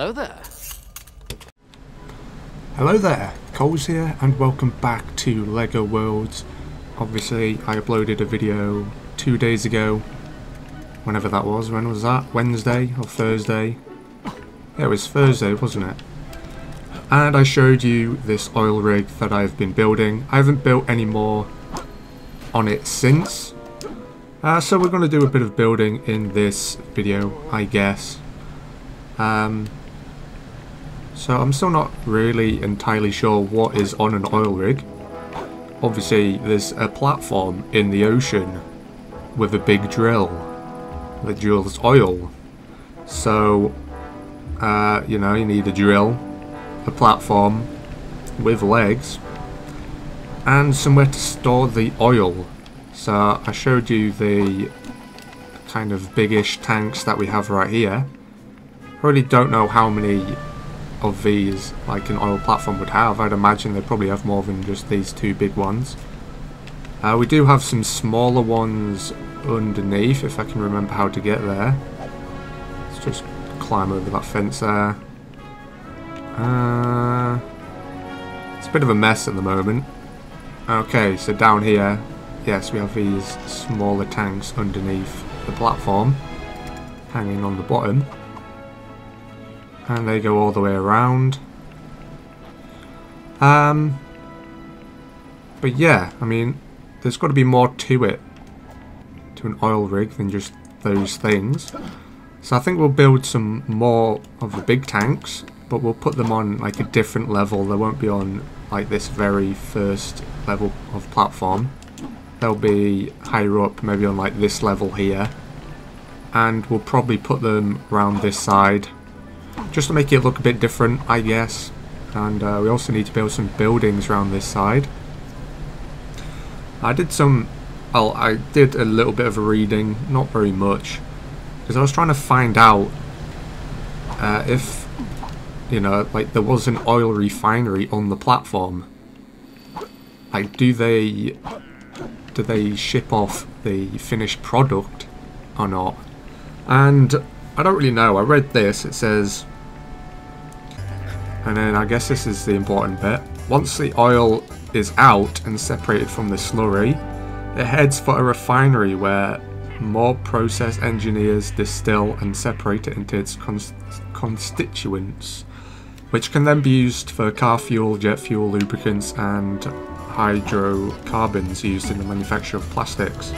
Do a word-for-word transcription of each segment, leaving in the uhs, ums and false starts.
Hello there. Hello there, Koles here, and welcome back to LEGO Worlds. Obviously, I uploaded a video two days ago, whenever that was. When was that? Wednesday or Thursday? Yeah, it was Thursday, wasn't it? And I showed you this oil rig that I've been building. I haven't built any more on it since. Uh, so we're going to do a bit of building in this video, I guess. Um, so I'm still not really entirely sure what is on an oil rig. Obviously there's a platform in the ocean with a big drill that drills oil. So, uh, you know, you need a drill, a platform with legs, and somewhere to store the oil. So I showed you the kind of biggish tanks that we have right here. I really don't know how many of these like an oil platform would have. I'd imagine they probably have more than just these two big ones. Uh, we do have some smaller ones underneath, if I can remember how to get there. Let's just climb over that fence there. Uh, it's a bit of a mess at the moment. Okay, so down here, yes, we have these smaller tanks underneath the platform, hanging on the bottom. And they go all the way around. Um, but yeah, I mean, there's got to be more to it, to an oil rig, than just those things. So I think we'll build some more of the big tanks, but we'll put them on like a different level. They won't be on like this very first level of platform. They'll be higher up, maybe on like this level here. And we'll probably put them round this side, just to make it look a bit different, I guess. And uh, we also need to build some buildings around this side. I did some, well, I did a little bit of a reading, not very much, because I was trying to find out uh, if, you know, like there was an oil refinery on the platform. Like, do they, do they ship off the finished product or not? And I don't really know. I read this, it says, and then I guess this is the important bit. Once the oil is out and separated from the slurry, it heads for a refinery where more process engineers distill and separate it into its cons constituents, which can then be used for car fuel, jet fuel, lubricants, and hydrocarbons used in the manufacture of plastics.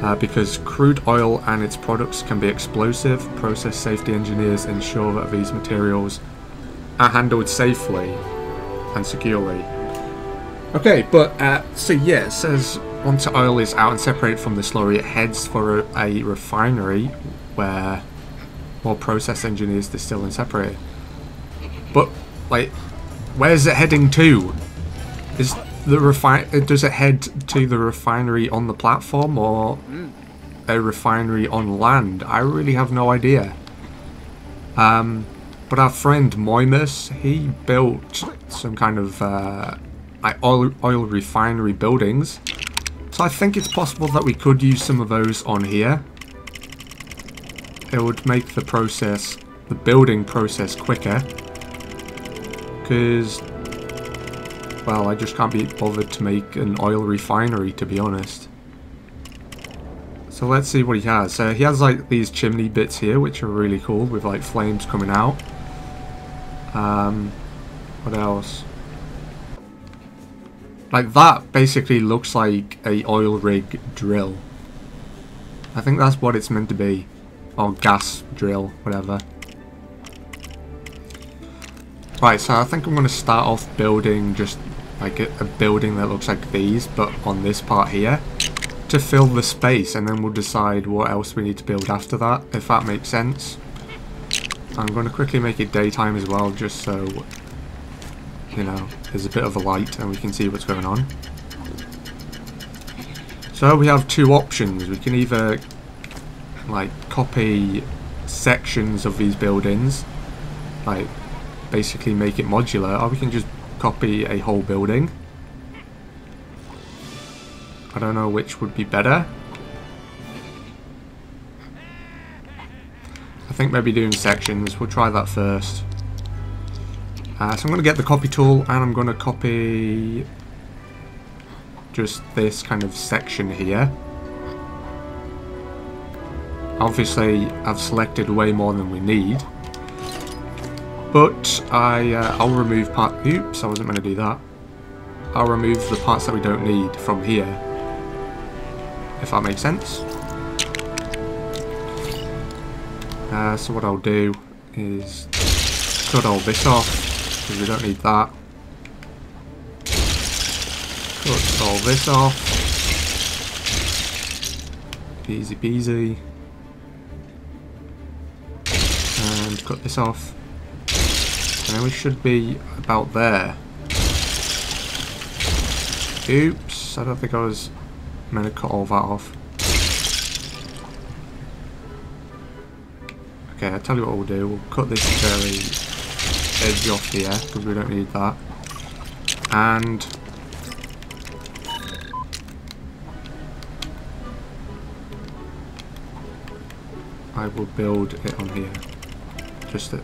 Uh, because crude oil and its products can be explosive, process safety engineers ensure that these materials are handled safely and securely. Okay, but, uh, so yeah, it says once the oil is out and separated from the slurry, it heads for a, a refinery where more process engineers distill and separate it. But, like, where's it heading to? Is The refi- does it head to the refinery on the platform or a refinery on land? I really have no idea. Um, but our friend Moimus, he built some kind of uh, oil, oil refinery buildings. So I think it's possible that we could use some of those on here. It would make the process, the building process quicker. Because, well, I just can't be bothered to make an oil refinery, to be honest. So let's see what he has. So he has like these chimney bits here, which are really cool, with like flames coming out. Um, what else? Like that basically looks like a oil rig drill. I think that's what it's meant to be. Or gas drill, whatever. Right, so I think I'm going to start off building just like a, a building that looks like these, but on this part here, to fill the space, and then we'll decide what else we need to build after that, if that makes sense. I'm going to quickly make it daytime as well, just so, you know, there's a bit of a light and we can see what's going on. So we have two options. We can either like copy sections of these buildings, like basically make it modular, or we can just copy a whole building. I don't know which would be better. I think maybe doing sections. We'll try that first. Uh, so I'm going to get the copy tool and I'm going to copy just this kind of section here. Obviously I've selected way more than we need, but I, uh, I'll remove part, oops, I wasn't going to do that. I'll remove the parts that we don't need from here, if that makes sense. Uh, so what I'll do is cut all this off, because we don't need that. Cut all this off. Easy peasy. And cut this off. And then we should be about there. Oops, I don't think I was meant to cut all that off. Okay, I'll tell you what we'll do. We'll cut this very edge off here, because we don't need that. And I will build it on here. Just that.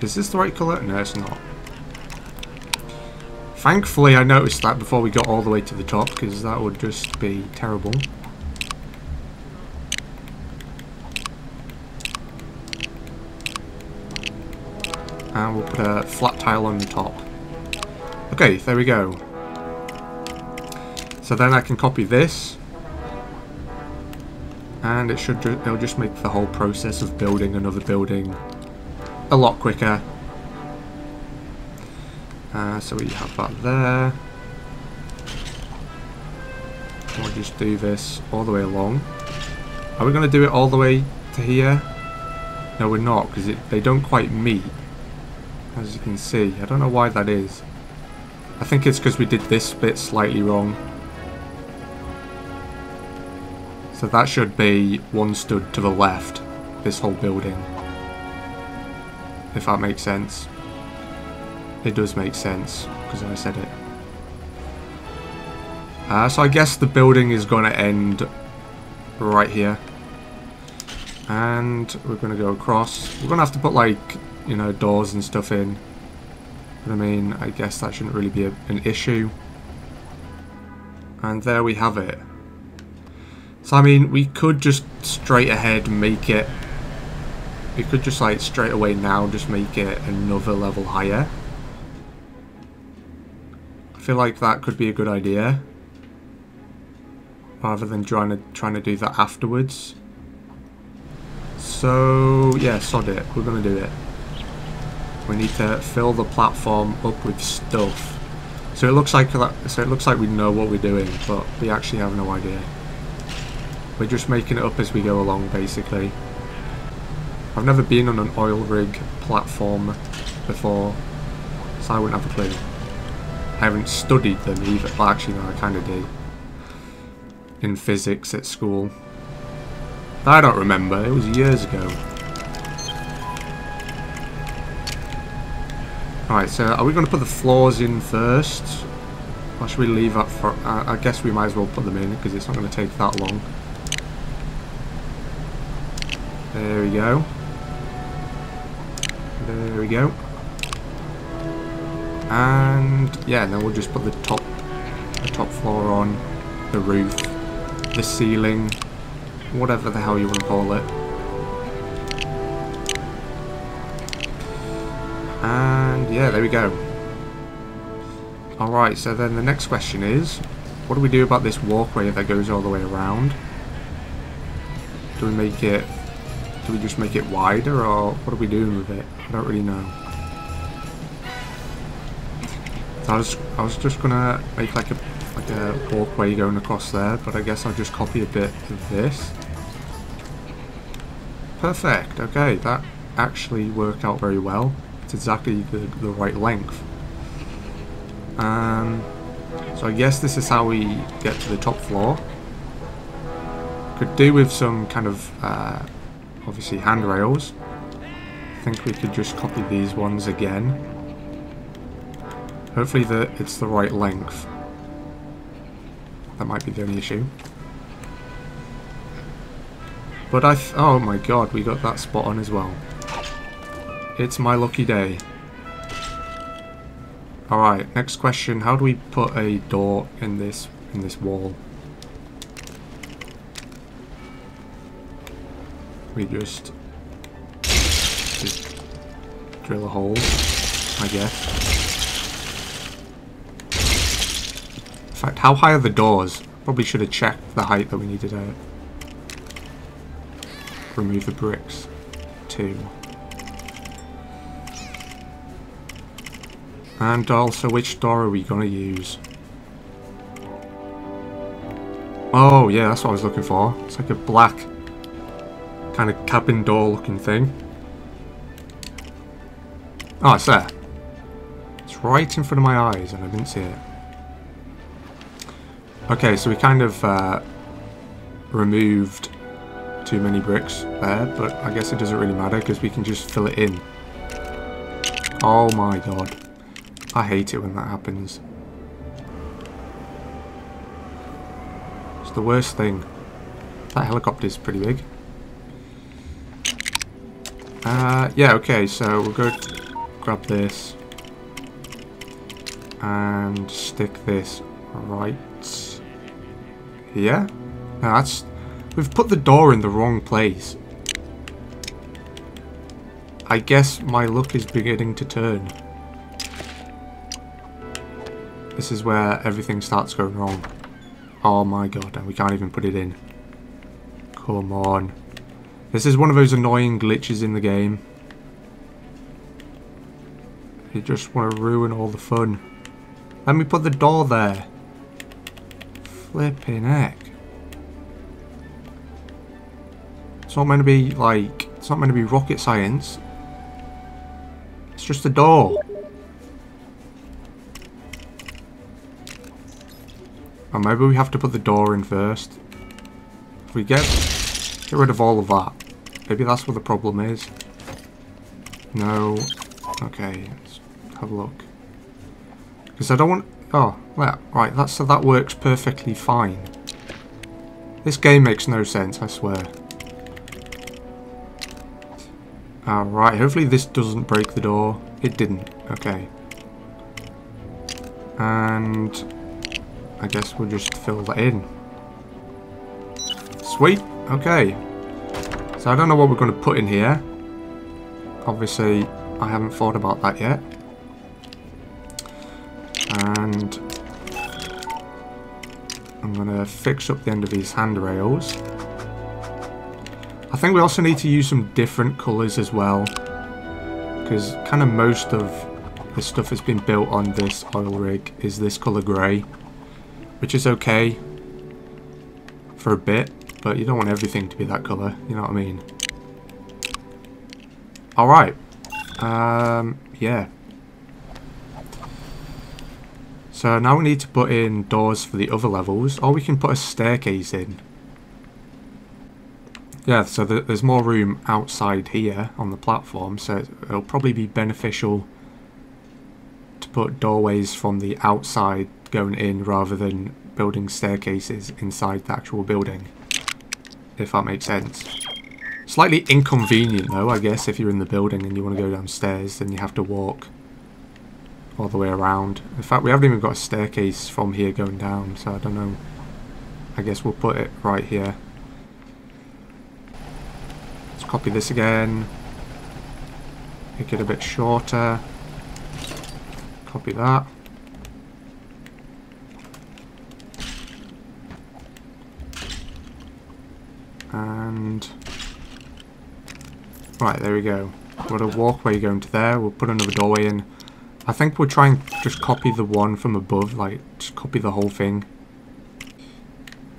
Is this the right colour? No, it's not. Thankfully, I noticed that before we got all the way to the top, because that would just be terrible. And we'll put a flat tile on the top. Okay, there we go. So then I can copy this, and it should ju- it'll just make the whole process of building another building a lot quicker. Uh, so we have that there. We'll just do this all the way along. Are we going to do it all the way to here? No, we're not, because they don't quite meet, as you can see. I don't know why that is. I think it's because we did this bit slightly wrong. So that should be one stud to the left, this whole building. If that makes sense. It does make sense, because I said it. Uh, so I guess the building is going to end right here. And we're going to go across. We're going to have to put, like, you know, doors and stuff in. But I mean, I guess that shouldn't really be a, an issue. And there we have it. So, I mean, we could just straight ahead make it... We could just, like, straight away now just make it another level higher. I feel like that could be a good idea. Rather than trying to, trying to do that afterwards. So, yeah, sod it. We're going to do it. We need to fill the platform up with stuff. So it looks like that, so it looks like we know what we're doing, but we actually have no idea. We're just making it up as we go along, basically. I've never been on an oil rig platform before, so I wouldn't have a clue. I haven't studied them either. Well, actually, no, I kind of did. In physics at school. I don't remember. It was years ago. Alright, so are we going to put the floors in first? Or should we leave that for... Uh, I guess we might as well put them in, because it's not going to take that long. There we go. There we go. And yeah, then we'll just put the top, the top floor on, the roof, the ceiling, whatever the hell you want to call it. And yeah, there we go. Alright, so then the next question is, what do we do about this walkway that goes all the way around? Do we make it, do we just make it wider, or what are we doing with it? I don't really know. So I was, I was just gonna make like a, like a walkway going across there, but I guess I'll just copy a bit of this. Perfect, okay, that actually worked out very well. It's exactly the, the right length. Um, so I guess this is how we get to the top floor. Could do with some kind of, uh, obviously handrails. I think we could just copy these ones again. Hopefully the, it's the right length. That might be the only issue. But I... Th oh my god, we got that spot on as well. It's my lucky day. Alright, next question. How do we put a door in this in this wall? We just... just drill a hole, I guess. In fact, how high are the doors? Probably should have checked the height that we needed out. Remove the bricks. Two. And also, which door are we going to use? Oh, yeah, that's what I was looking for. It's like a black kind of cabin door looking thing. Oh, it's there. It's right in front of my eyes, and I didn't see it. Okay, so we kind of uh, removed too many bricks there, but I guess it doesn't really matter because we can just fill it in. Oh my god. I hate it when that happens. It's the worst thing. That helicopter's pretty big. Uh, yeah, okay, so we'll go grab this. And stick this right here. Now that's... We've put the door in the wrong place. I guess my luck is beginning to turn. This is where everything starts going wrong. Oh my god, and we can't even put it in. Come on. This is one of those annoying glitches in the game. You just want to ruin all the fun. Let me put the door there. Flipping heck. It's not meant to be like, it's not meant to be rocket science. It's just a door. Or maybe we have to put the door in first. If we get, get rid of all of that. Maybe that's what the problem is. No. Okay, let's have a look. Because I don't want, oh, yeah, right, that's, so that works perfectly fine. This game makes no sense, I swear. Alright, hopefully this doesn't break the door. It didn't. Okay. And I guess we'll just fill that in. Sweet. Okay. So I don't know what we're going to put in here. Obviously, I haven't thought about that yet. And I'm going to fix up the end of these handrails. I think we also need to use some different colours as well, because kind of most of the stuff that's been built on this oil rig is this colour grey, which is okay for a bit, but you don't want everything to be that colour, you know what I mean? Alright, um, yeah. So now we need to put in doors for the other levels, or we can put a staircase in. Yeah, so th there's more room outside here on the platform, so it'll probably be beneficial to put doorways from the outside going in rather than building staircases inside the actual building, if that makes sense. Slightly inconvenient though, I guess, if you're in the building and you want to go downstairs, then you have to walk all the way around. In fact, we haven't even got a staircase from here going down, so I don't know. I guess we'll put it right here. Copy this again, make it a bit shorter, copy that, and right, there we go. Got a walkway going to there, we'll put another doorway in. I think we'll try and just copy the one from above, like, just copy the whole thing.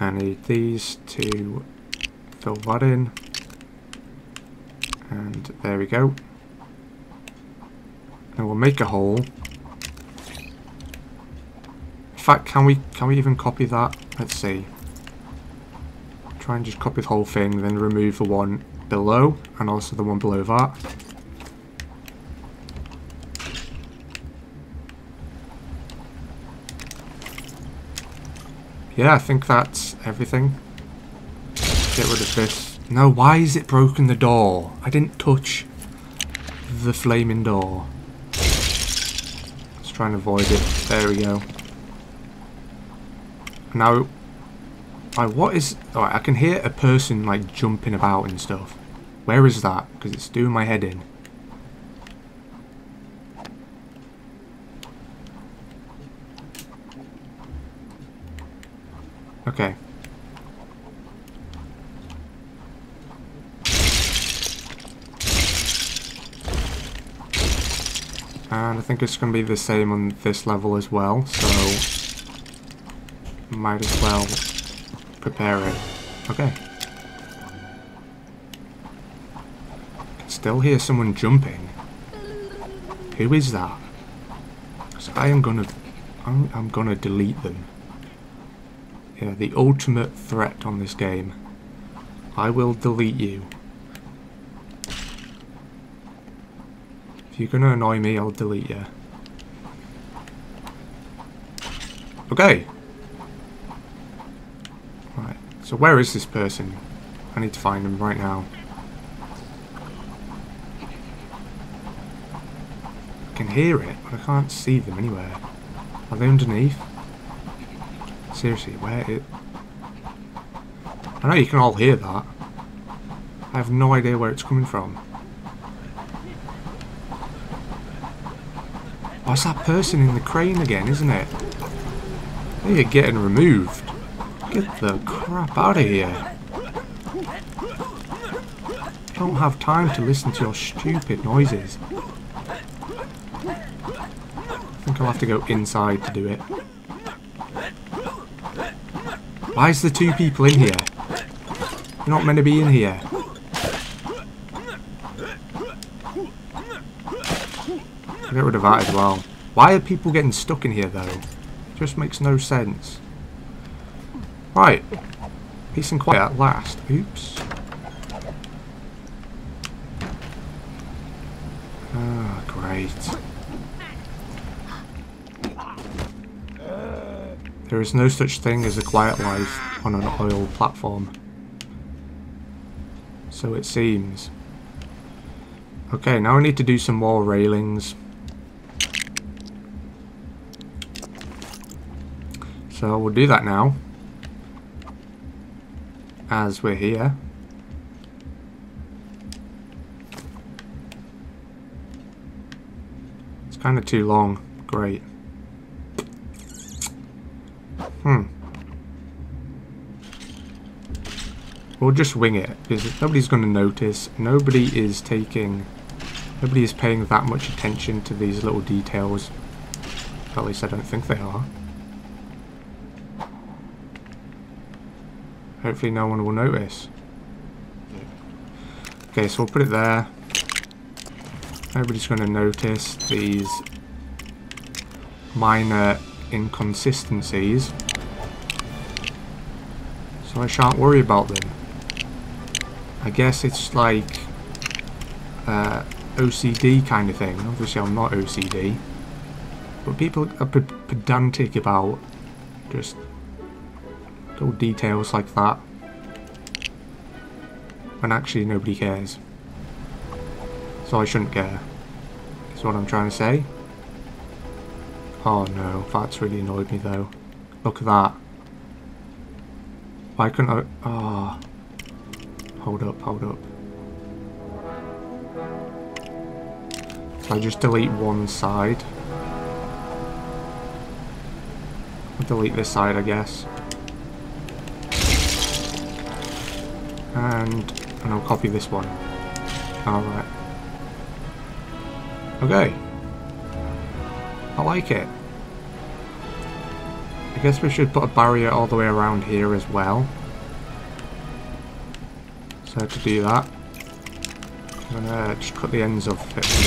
I need these to fill that in. And there we go. And we'll make a hole. In fact, can we can we even copy that? Let's see. Try and just copy the whole thing, then remove the one below, and also the one below that. Yeah, I think that's everything. Get rid of this Now, why is it broken the door? I didn't touch the flaming door. Let's try and avoid it. There we go. Now, I, what is... Alright, I can hear a person, like, jumping about and stuff. Where is that? Because it's doing my head in. Okay. And I think it's going to be the same on this level as well, so might as well prepare it. Okay. I can still hear someone jumping. Who is that? Because I am going to... I'm, I'm going to delete them. Yeah, the ultimate threat on this game. I will delete you. If you're gonna annoy me, I'll delete you. Okay. Right, so where is this person? I need to find him right now. I can hear it, but I can't see them anywhere. Are they underneath? Seriously, where it... I know you can all hear that. I have no idea where it's coming from. Oh, it's that person in the crane again, isn't it? They are getting removed. Get the crap out of here. I don't have time to listen to your stupid noises. I think I'll have to go inside to do it. Why is there two people in here? You're not meant to be in here. I'll get rid of that as well. Why are people getting stuck in here though? It just makes no sense. Right. Peace and quiet at last. Oops. Ah, oh, great. There is no such thing as a quiet life on an oil platform. So it seems. Okay, now I need to do some more railings. So we'll do that now. As we're here. It's kind of too long. Great. Hmm. We'll just wing it, because nobody's going to notice. Nobody is taking... Nobody is paying that much attention to these little details. At least I don't think they are. Hopefully no one will notice. Okay, so we'll put it there. Nobody's going to notice these minor inconsistencies. So I shan't worry about them. I guess it's like uh, O C D kind of thing. Obviously I'm not O C D. But people are pedantic about just little details like that. When actually nobody cares. So I shouldn't care. Is what I'm trying to say. Oh no, that's really annoyed me though. Look at that. Why couldn't I... Ah. Oh. Hold up, hold up. So I just delete one side. I'll delete this side, I guess. And... And I'll copy this one. Alright. Okay. I like it. I guess we should put a barrier all the way around here as well. So to do that, I'm going to just cut the ends off of it for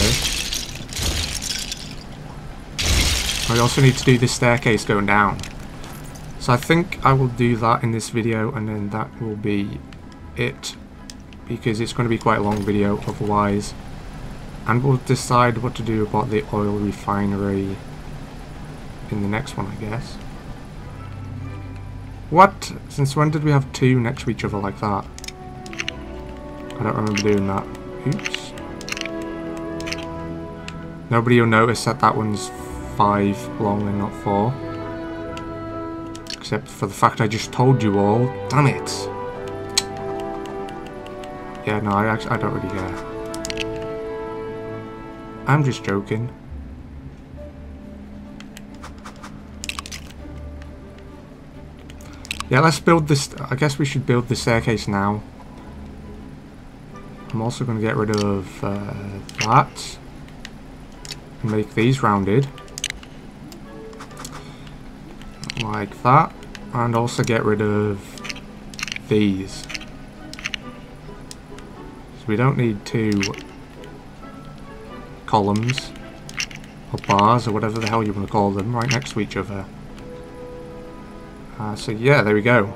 now. I also need to do this staircase going down. So I think I will do that in this video, and then that will be it. Because it's going to be quite a long video otherwise. And we'll decide what to do about the oil refinery in the next one, I guess. What? Since when did we have two next to each other like that? I don't remember doing that. Oops. Nobody will notice that that one's five long and not four. Except for the fact I just told you all. Damn it! Yeah, no, I, actually, I don't really care. I'm just joking. Yeah, let's build this. I guess we should build the staircase now. I'm also going to get rid of uh, that. And make these rounded. Like that. And also get rid of these. So we don't need two columns. Or bars, or whatever the hell you want to call them, right next to each other. Uh, so yeah, there we go.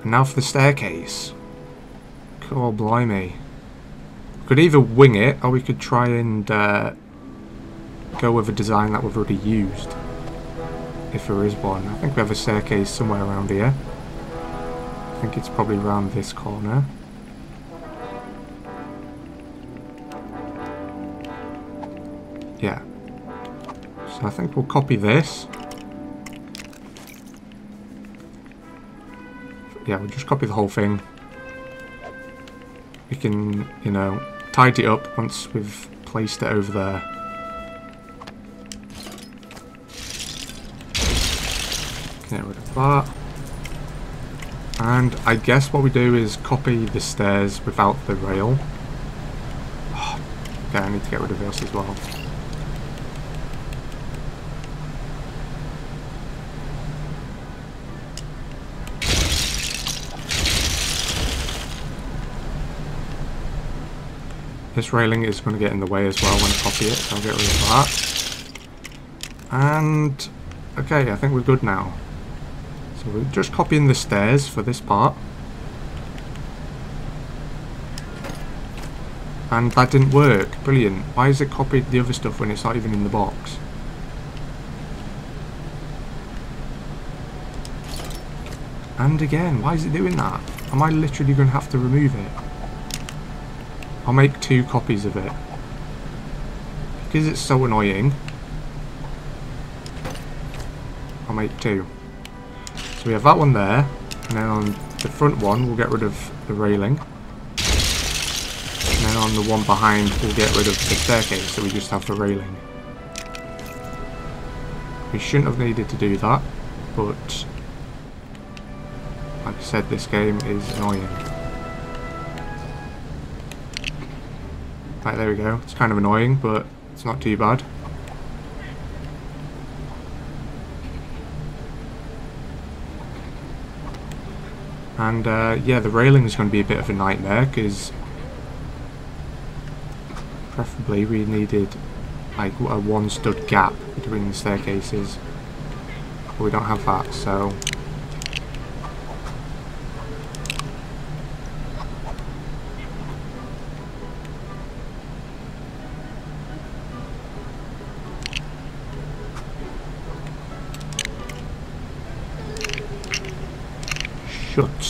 And now for the staircase. Cool, blimey. We could either wing it, or we could try and uh, go with a design that we've already used. If there is one. I think we have a staircase somewhere around here. I think it's probably around this corner. Yeah. So I think we'll copy this. Yeah, we'll just copy the whole thing. We can, you know, tidy it up once we've placed it over there. Get rid of that. And I guess what we do is copy the stairs without the rail. Oh, okay, I need to get rid of this as well. This railing is going to get in the way as well when I copy it, so I'll get rid of that. And, okay, I think we're good now. So we're just copying the stairs for this part. And that didn't work. Brilliant. Why has it copied the other stuff when it's not even in the box? And again, why is it doing that? Am I literally going to have to remove it? I'll make two copies of it. Because it's so annoying. I'll make two. So we have that one there. And then on the front one, we'll get rid of the railing. And then on the one behind, we'll get rid of the staircase. So we just have the railing. We shouldn't have needed to do that. But, like I said, this game is annoying. Right, there we go. It's kind of annoying, but it's not too bad. And, uh, yeah, the railing is going to be a bit of a nightmare, because preferably we needed, like, a one-stud gap between the staircases. But we don't have that, so...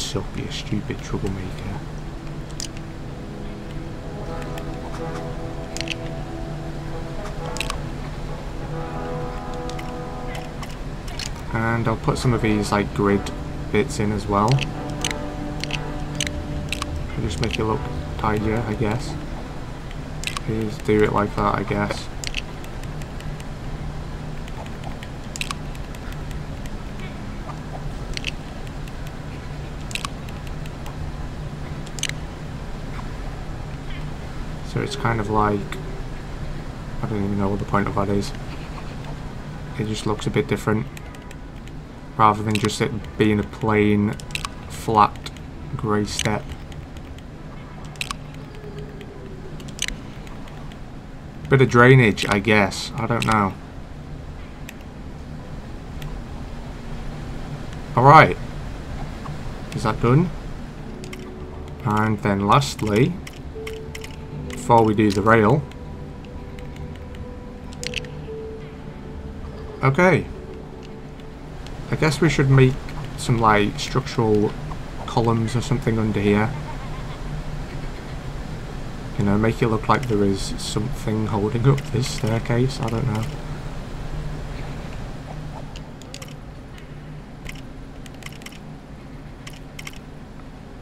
Shut up, you stupid troublemaker. And I'll put some of these like grid bits in as well. I'll just make it look tidier, I guess. Please do it like that, I guess. So it's kind of like, I don't even know what the point of that is. It just looks a bit different. Rather than just it being a plain, flat, grey step. Bit of drainage, I guess. I don't know. Alright. Is that done? And then lastly... before we do the rail. Okay. I guess we should make some like structural columns or something under here. you know, make it look like there is something holding up this staircase. I don't know.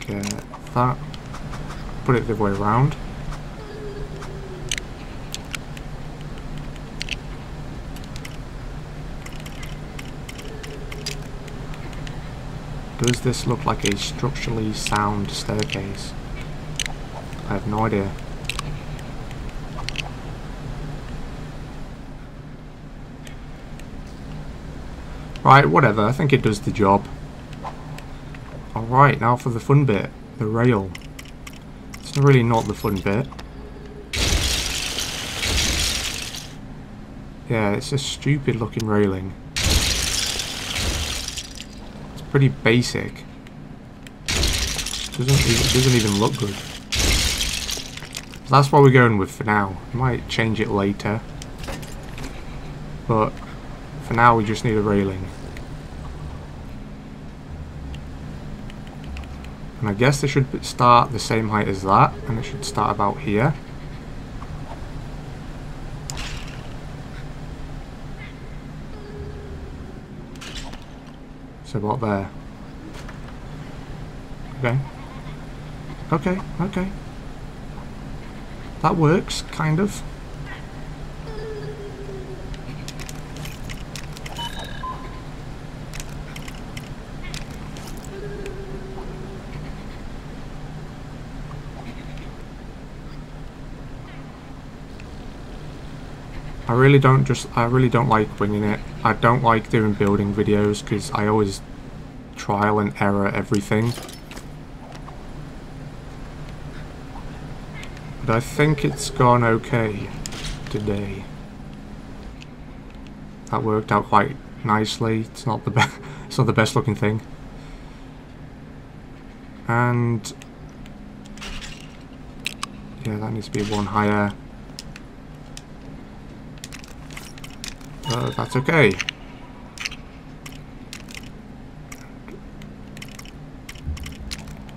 Get that. Put it the way around. Does this look like a structurally sound staircase? I have no idea. Right, whatever, I think it does the job. Alright, now for the fun bit, the rail. It's really not the fun bit. Yeah, it's a stupid looking railing. It's pretty basic. Doesn't, it doesn't even look good. That's what we're going with for now. We might change it later, but for now we just need a railing. And I guess they should start the same height as that, and it should start about here. So about there. Okay. Okay, okay. That works, kind of. I really don't just, I really don't like winging it. I don't like doing building videos because I always trial and error everything. But I think it's gone okay today. That worked out quite nicely. It's not the best. It's not the best looking thing. And yeah, that needs to be one higher. Uh, that's okay.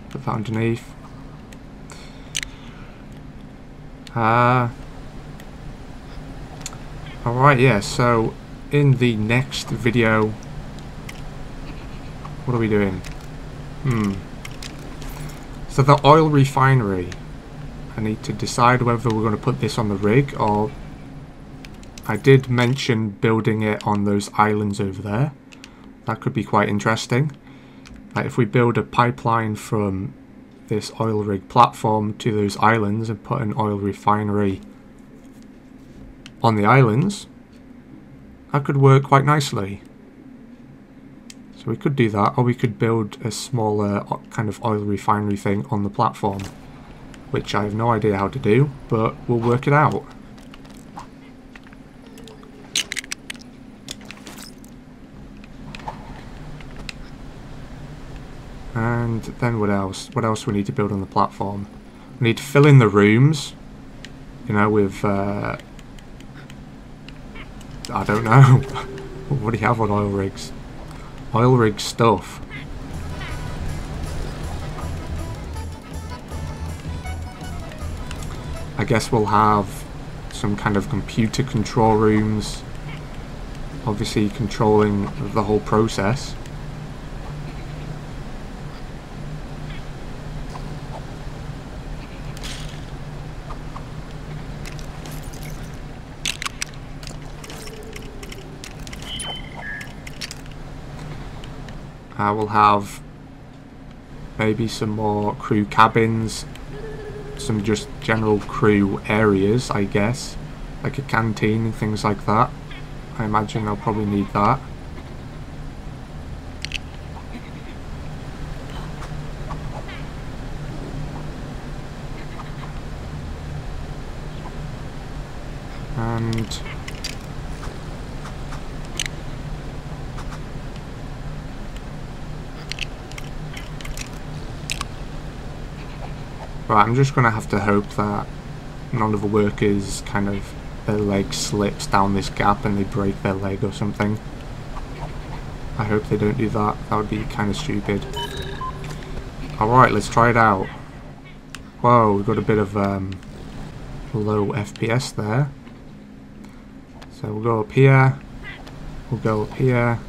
Put that underneath. Uh, Alright, yeah, so in the next video, what are we doing? Hmm. So the oil refinery. I need to decide whether we're going to put this on the rig or... I did mention building it on those islands over there. That could be quite interesting. Like if we build a pipeline from... this oil rig platform to those islands and put an oil refinery on the islands, that could work quite nicely. So we could do that, or we could build a smaller kind of oil refinery thing on the platform, which I have no idea how to do, but we'll work it out. And then what else? What else do we need to build on the platform? We need to fill in the rooms, you know, with, uh, I don't know. What do you have on oil rigs? Oil rig stuff. I guess we'll have some kind of computer control rooms, obviously controlling the whole process. I will have maybe some more crew cabins, some just general crew areas, I guess, like a canteen and things like that. I imagine I'll probably need that. And... right, I'm just going to have to hope that none of the workers kind of, their leg slips down this gap and they break their leg or something. I hope they don't do that, that would be kind of stupid. Alright, let's try it out. Whoa, we got a bit of um, low F P S there. So we'll go up here, we'll go up here.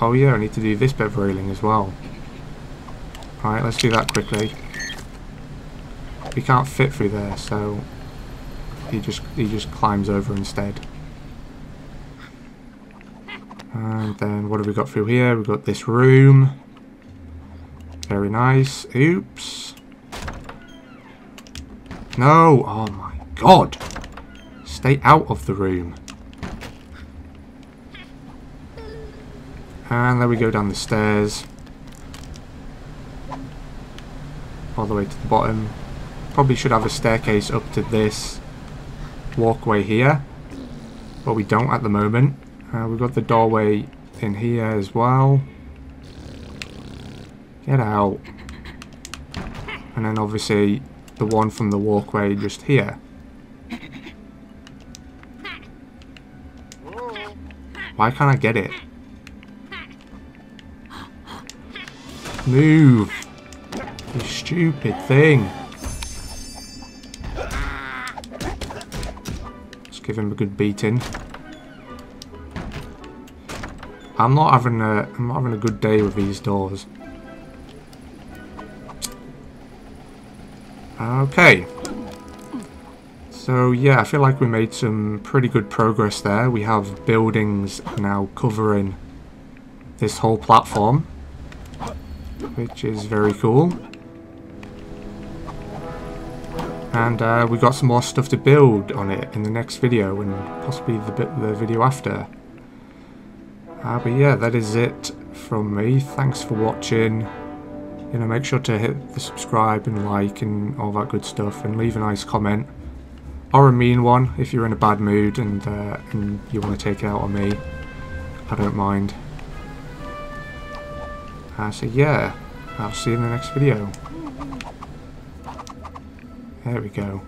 Oh yeah, I need to do this bit of railing as well. Right, let's do that quickly. We can't fit through there, so he just he just climbs over instead. And then what have we got through here? We've got this room. Very nice. Oops. No! Oh my god! Stay out of the room. And there we go down the stairs. All the way to the bottom. Probably should have a staircase up to this walkway here. But we don't at the moment. Uh, we've got the doorway in here as well. Get out. And then obviously the one from the walkway just here. Why can't I get it? Move. You stupid thing. Let's give him a good beating. I'm not having a I'm not having a good day with these doors. Okay. So yeah, I feel like we made some pretty good progress there. We have buildings now covering this whole platform, which is very cool. And uh, we got some more stuff to build on it in the next video, and possibly the bit the video after. Uh, but yeah, that is it from me. Thanks for watching. You know, make sure to hit the subscribe and like and all that good stuff, and leave a nice comment or a mean one if you're in a bad mood and uh, and you want to take it out on me. I don't mind. Uh, so yeah, I'll see you in the next video. There we go.